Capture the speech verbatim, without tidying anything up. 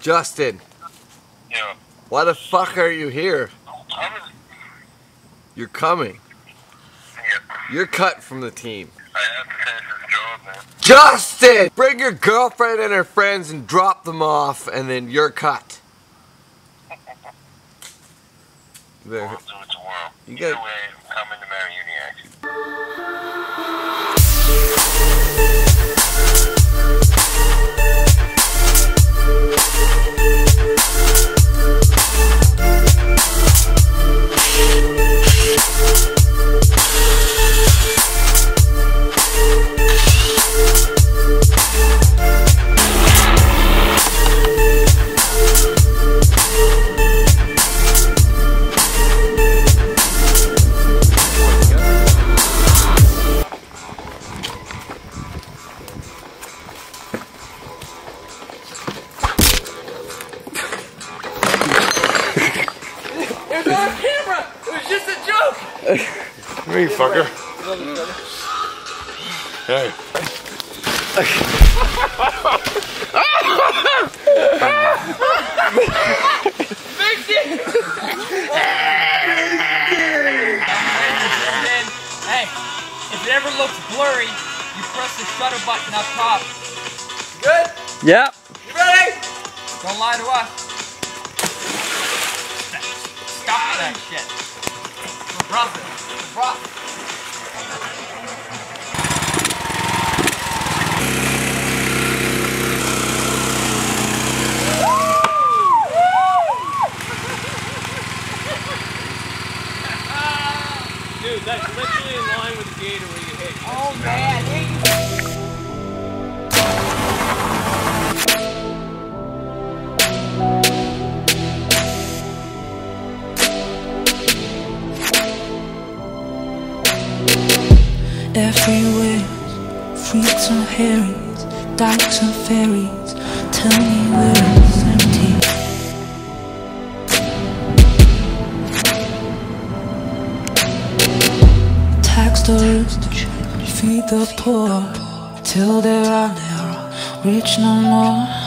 Justin, yeah. Why the fuck are you here? I'm coming. You're coming. Yeah. You're cut from the team. I have to finish this job, man. Justin, bring your girlfriend and her friends and drop them off, and then you're cut. There. We'll do it tomorrow. You Either gotta... way, I'm coming to marry Uniac. It was on camera! It was just a joke! Me, fucker. Hey. Fix it! And then, hey, if it ever looks blurry, you press the shutter button up top. Good? Yep. You ready? Don't lie to us. Stop that shit. We're brothers. We're brothers. Dude, that's literally in line with the gator where you hit. Oh man, there you go. Everywhere, freaks and herrings, dykes and fairies, tell me where it's empty. Tax the rich, feed the poor, till they are rich no more.